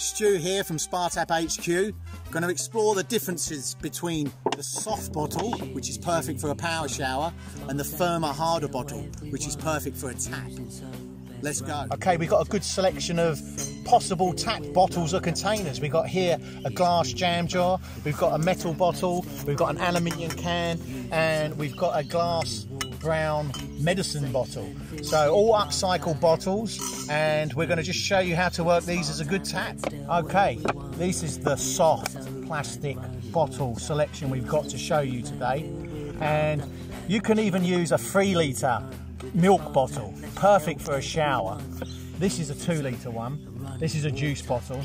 Stu here from Spartap HQ. I'm going to explore the differences between the soft bottle, which is perfect for a power shower, and the firmer, harder bottle, which is perfect for a tap. Let's go. Okay, we've got a good selection of possible tap bottles or containers. We've got here a glass jam jar, we've got a metal bottle, we've got an aluminium can, and we've got a glass brown medicine bottle. So all upcycled bottles, and we're going to just show you how to work these as a good tap. Okay, this is the soft plastic bottle selection we've got to show you today, and you can even use a 3 litre milk bottle, perfect for a shower. This is a 2 litre one, this is a juice bottle,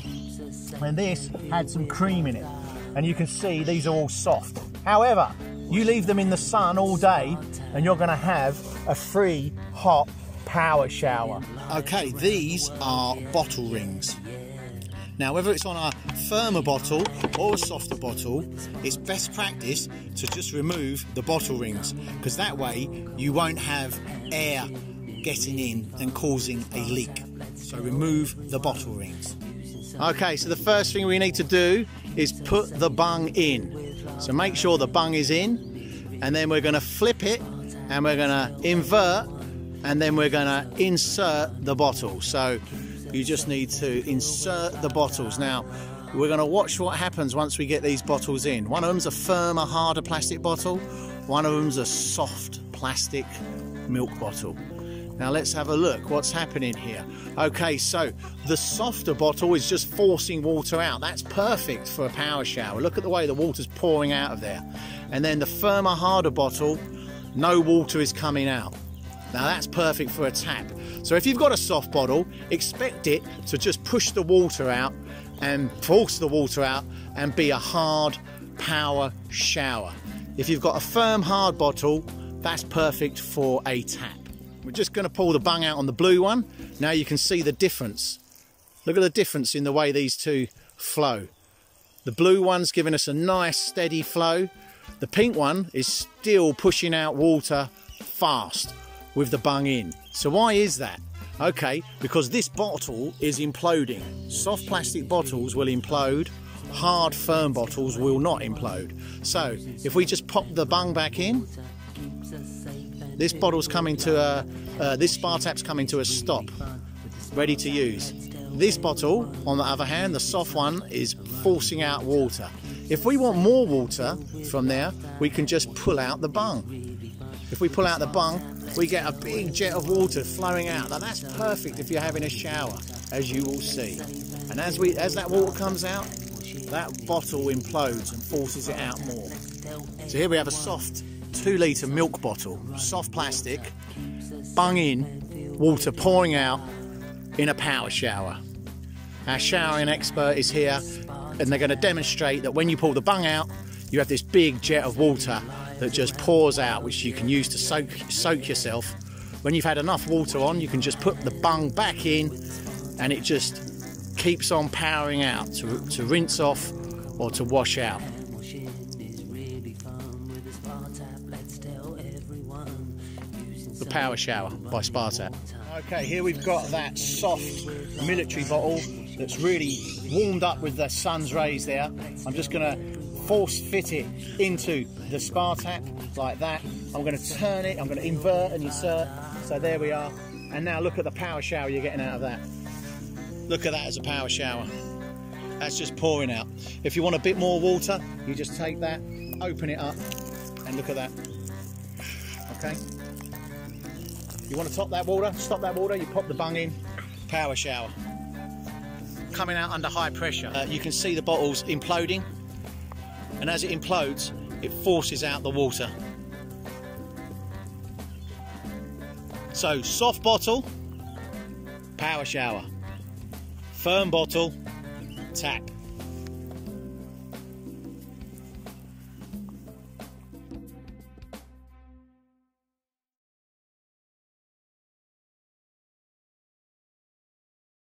and this had some cream in it, and you can see these are all soft. However, you leave them in the sun all day and you're going to have a free hot power shower. Okay, these are bottle rings. Now, whether it's on a firmer bottle or a softer bottle, it's best practice to just remove the bottle rings, because that way you won't have air getting in and causing a leak. So remove the bottle rings. Okay, so the first thing we need to do is put the bung in. So make sure the bung is in, and then we're going to flip it and we're going to invert, and then we're going to insert the bottle. So you just need to insert the bottles. Now, we're going to watch what happens once we get these bottles in. One of them's a firmer, harder plastic bottle. One of them's a soft plastic milk bottle. Now let's have a look what's happening here. Okay, so the softer bottle is just forcing water out. That's perfect for a power shower. Look at the way the water's pouring out of there. And then the firmer, harder bottle, no water is coming out. Now that's perfect for a tap. So if you've got a soft bottle, expect it to just push the water out and force the water out and be a hard power shower. If you've got a firm, hard bottle, that's perfect for a tap. We're just going to pull the bung out on the blue one. Now you can see the difference. Look at the difference in the way these two flow. The blue one's giving us a nice steady flow. The pink one is still pushing out water fast with the bung in. So why is that? Okay, because this bottle is imploding. Soft plastic bottles will implode. Hard, firm bottles will not implode. So if we just pop the bung back in, this bottle's coming to a, this Spartap's coming to a stop, ready to use. This bottle, on the other hand, the soft one, is forcing out water. If we want more water from there, we can just pull out the bung. If we pull out the bung, we get a big jet of water flowing out. Now that's perfect if you're having a shower, as you will see. And as that water comes out, that bottle implodes and forces it out more. So here we have a soft 2 litre milk bottle, soft plastic, bung in, water pouring out in a power shower. Our showering expert is here, and they're going to demonstrate that when you pull the bung out, you have this big jet of water that just pours out, which you can use to soak yourself. When you've had enough water on, you can just put the bung back in, and it just keeps on powering out to rinse off or to wash out. The Power Shower by Spartap. Okay, here we've got that soft military bottle that's really warmed up with the sun's rays there. I'm just going to force fit it into the Spartap like that. I'm going to turn it, I'm going to invert and insert. So there we are. And now look at the power shower you're getting out of that. Look at that as a power shower. That's just pouring out. If you want a bit more water, you just take that, open it up, and look at that. Okay. You want to top that water, stop that water, you pop the bung in, power shower. Coming out under high pressure. You can see the bottles imploding, and as it implodes, it forces out the water. So soft bottle, power shower. Firm bottle, tap.